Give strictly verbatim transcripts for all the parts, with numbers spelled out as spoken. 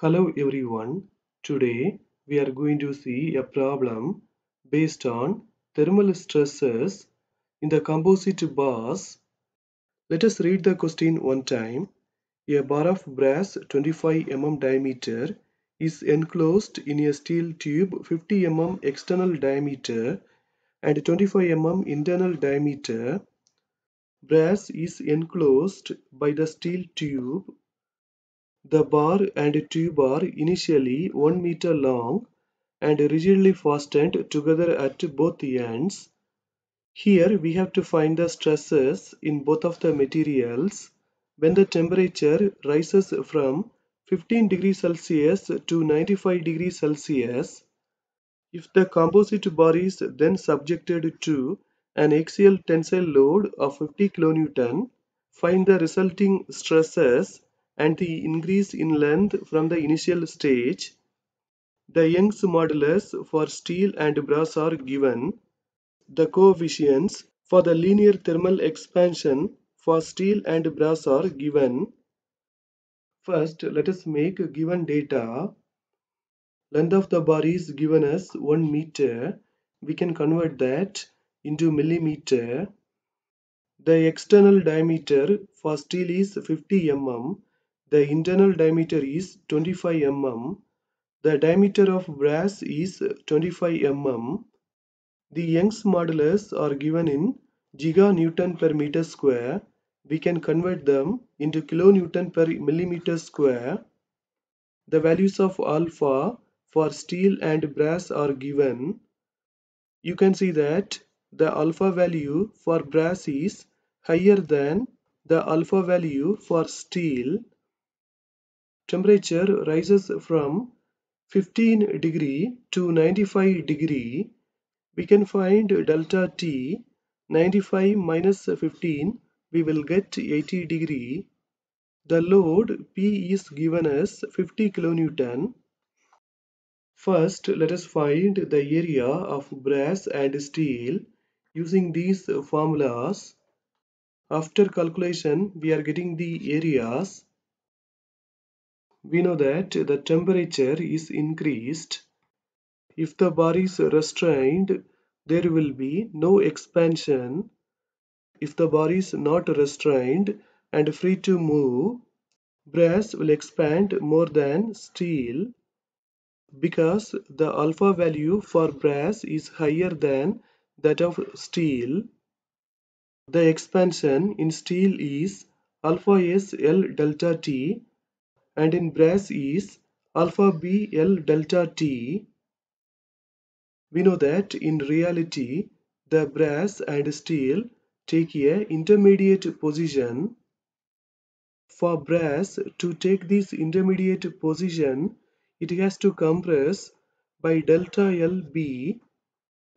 Hello everyone, today we are going to see a problem based on thermal stresses in the composite bars. Let us read the question one time. A bar of brass twenty-five millimeters diameter is enclosed in a steel tube fifty millimeters external diameter and twenty-five millimeters internal diameter. Brass is enclosed by the steel tube. The bar and tube are initially one meter long and rigidly fastened together at both ends. Here we have to find the stresses in both of the materials when the temperature rises from fifteen degrees Celsius to ninety-five degrees Celsius. If the composite bar is then subjected to an axial tensile load of fifty kilonewtons, find the resulting stresses and the increase in length from the initial stage. The Young's modulus for steel and brass are given. The coefficients for the linear thermal expansion for steel and brass are given. First, let us make given data. Length of the bar is given as one meter. We can convert that into millimeter. The external diameter for steel is fifty millimeters. The internal diameter is twenty-five millimeters. The diameter of brass is twenty-five millimeters. The Young's modulus are given in giganewton per meter square. We can convert them into kilonewton per millimeter square. The values of alpha for steel and brass are given. You can see that the alpha value for brass is higher than the alpha value for steel. Temperature rises from fifteen degree to ninety-five degree. We can find delta T. ninety-five minus fifteen, we will get eighty degree. The load P is given as fifty kilonewtons. First, let us find the area of brass and steel using these formulas. After calculation, we are getting the areas. We know that the temperature is increased. If the bar is restrained, there will be no expansion. If the bar is not restrained and free to move, brass will expand more than steel because the alpha value for brass is higher than that of steel. The expansion in steel is alpha S L delta T, and in brass is alpha B L delta T. We know that in reality the brass and steel take a intermediate position. For brass to take this intermediate position, it has to compress by delta L B.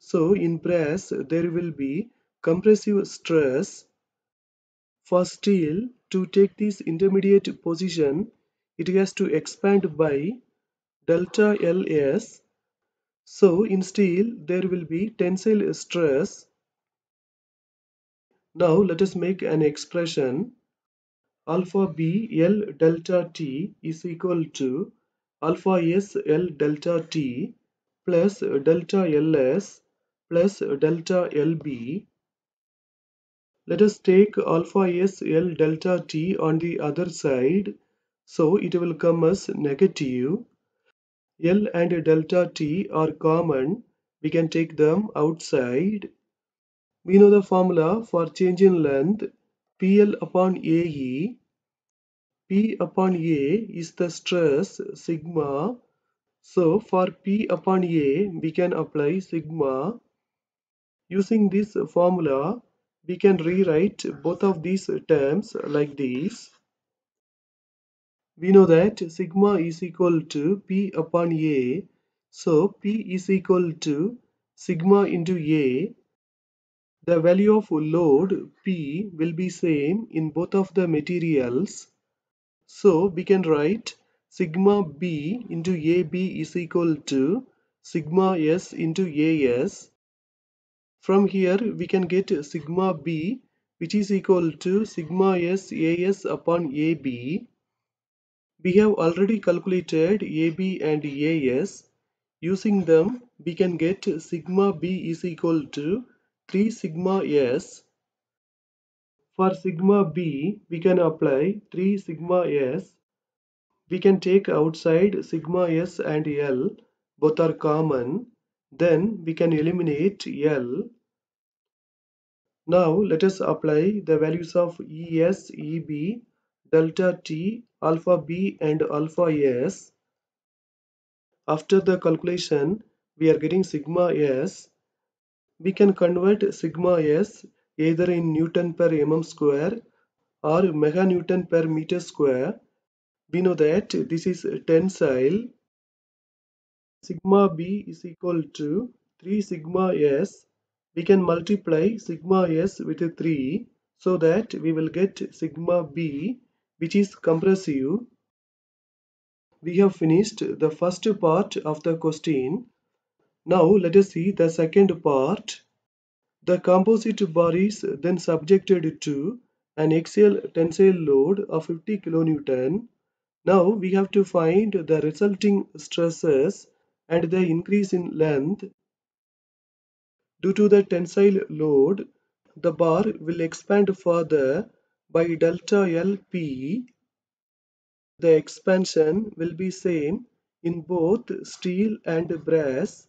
So in brass there will be compressive stress. For steel to take this intermediate position, it has to expand by delta L S. So in steel there will be tensile stress. Now let us make an expression. Alpha B L delta T is equal to alpha S L delta T plus delta L S plus delta L B. Let us take alpha S L delta T on the other side. So it will come as negative. L and delta T are common. We can take them outside. We know the formula for change in length. P L upon A E. P upon A is the stress sigma. So for P upon A we can apply sigma. Using this formula we can rewrite both of these terms like this. We know that sigma is equal to P upon A. So P is equal to sigma into A. The value of load P will be same in both of the materials. So we can write sigma B into A B is equal to sigma S into A S. From here we can get sigma B, which is equal to sigma S A S upon A B. We have already calculated A B and A S. Using them, we can get sigma B is equal to three sigma S. For sigma B, we can apply three sigma S. We can take outside sigma S and L, both are common. Then we can eliminate L. Now let us apply the values of E S, E B, delta T, alpha B and alpha S. After the calculation, we are getting sigma S. We can convert sigma S either in Newton per mm square or meganewton per meter square. We know that this is tensile. Sigma B is equal to three sigma S. We can multiply sigma S with three so that we will get sigma B, which is compressive. We have finished the first part of the question. Now let us see the second part. The composite bar is then subjected to an axial tensile load of fifty kilonewtons. Now we have to find the resulting stresses and the increase in length. Due to the tensile load, the bar will expand further by delta L P. The expansion will be same in both steel and brass.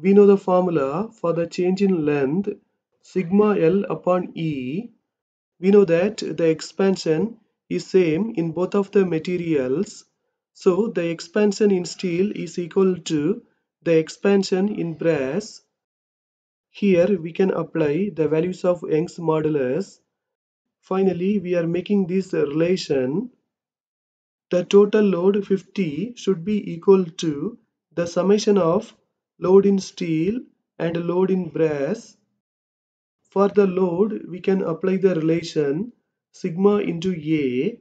We know the formula for the change in length, sigma L upon E. We know that the expansion is same in both of the materials. So the expansion in steel is equal to the expansion in brass. Here we can apply the values of Young's modulus. Finally, we are making this relation. The total load fifty should be equal to the summation of load in steel and load in brass. For the load, we can apply the relation sigma into A.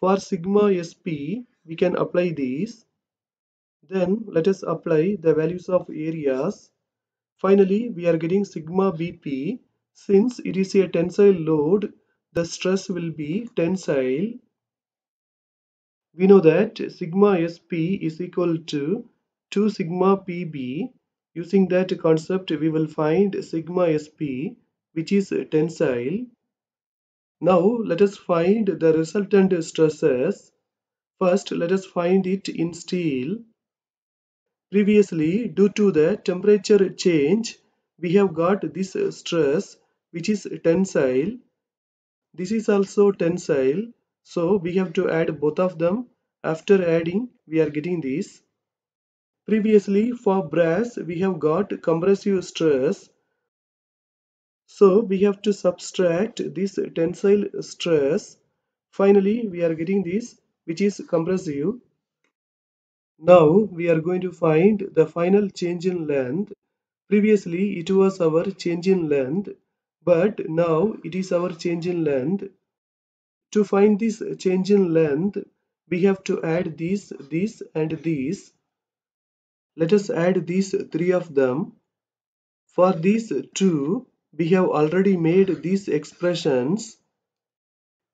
For sigma S P, we can apply these. Then let us apply the values of areas. Finally, we are getting sigma B P. Since it is a tensile load, the stress will be tensile. We know that sigma S P is equal to two sigma P B. Using that concept, we will find sigma S P, which is tensile. Now let us find the resultant stresses. First, let us find it in steel. Previously, due to the temperature change, we have got this stress, which is tensile. This is also tensile, so we have to add both of them. After adding, we are getting this. Previously, for brass, we have got compressive stress. So we have to subtract this tensile stress. Finally, we are getting this, which is compressive. Now we are going to find the final change in length. Previously it was our change in length, but now it is our change in length. To find this change in length, we have to add these, these and these. Let us add these three of them. For these two, we have already made these expressions.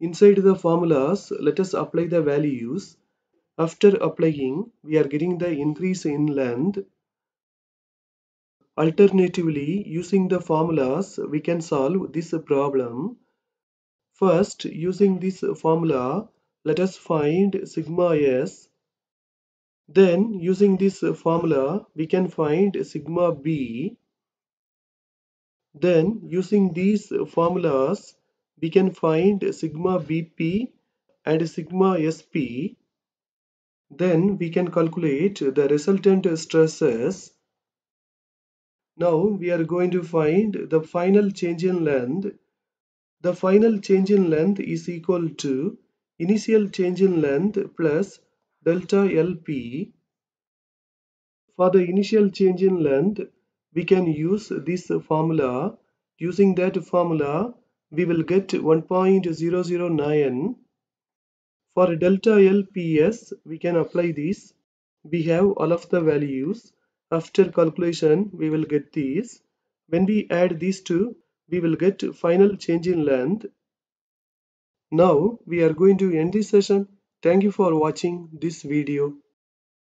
Inside the formulas, let us apply the values. After applying, we are getting the increase in length. Alternatively, using the formulas, we can solve this problem. First, using this formula, let us find sigma S. Then, using this formula, we can find sigma B. Then, using these formulas, we can find sigma B P and sigma S P. Then, we can calculate the resultant stresses. Now, we are going to find the final change in length. The final change in length is equal to initial change in length plus delta L P. For the initial change in length, we can use this formula. Using that formula, we will get one point zero zero nine. For delta L P S, we can apply this. We have all of the values. After calculation, we will get these. When we add these two, we will get final change in length. Now we are going to end this session. Thank you for watching this video.